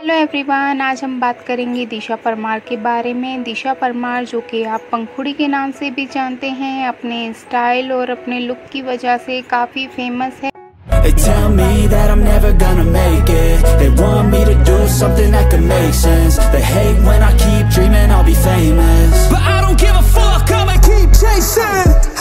Hello everyone, आज हम बात करेंगे दिशा परमार के बारे में। दिशा परमार जो कि आप पंखुड़ी के नाम से भी जानते हैं, अपने स्टाइल और अपने लुक की वजह से काफ़ी फेमस है।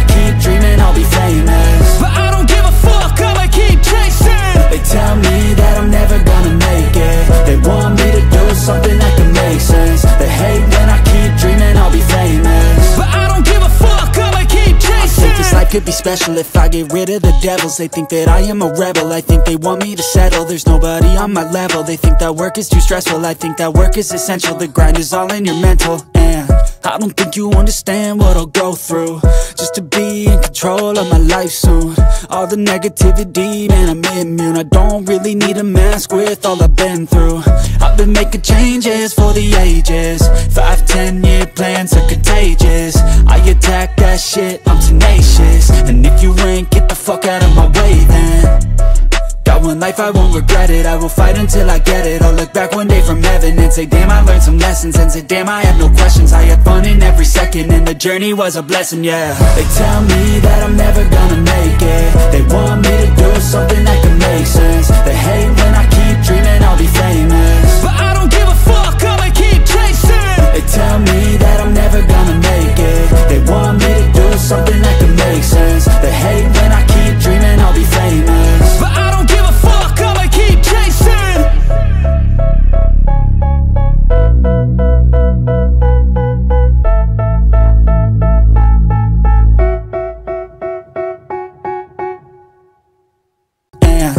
I keep dreaming I'll be famous, but I don't give a fuck, I'ma keep chasing. They tell me that I'm never gonna make it, they want me to do something that can make sense. They hate when I keep dreaming I'll be famous, but I don't give a fuck, I'ma keep chasing. I think this life could be special if I get rid of the devils. They think that I am a rebel, I think they want me to settle. There's nobody on my level, they think that work is too stressful. I think that work is essential, the grind is all in your mental. And I don't think you understand what I'll go through just to be in control of my life soon. All the negativity, man, I'm immune. I don't really need a mask with all I've been through. I've been making changes for the ages, 5-10 year plans are contagious. I attack that shit, I'm tenacious. And if you ain't, get the fuck out of my way then. Got one life, I won't regret it. I will fight until I get it. I'll look back one day from heaven and say damn, I learned some lessons. And say damn, I had no questions. I had fun in every second, and the journey was a blessing, yeah. They tell me that I'm never gonna make it, they want me to do something that can make sense. They hate when I keep dreaming I'll be famous, but I don't give a fuck, I'ma keep chasing. They tell me that I'm never gonna make it, they want me to do something that can make sense. They hate when I keep dreaming I'll be famous, but I don't give a fuck, I'ma keep chasing. And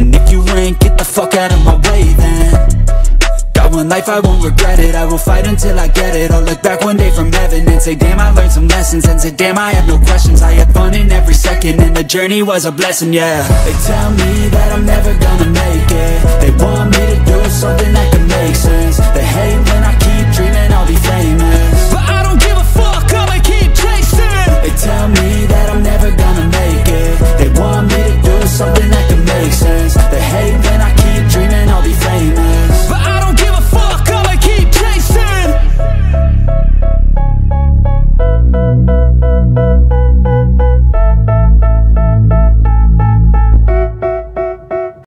And if you ain't, get the fuck out of my way then. Got one life, I won't regret it. I will fight until I get it. I'll look back one day from heaven and say damn, I learned some lessons. And say damn, I had no questions. I had fun in every second, and the journey was a blessing, yeah. They tell me that I'm never gonna make it, they want me to do something that can make sense.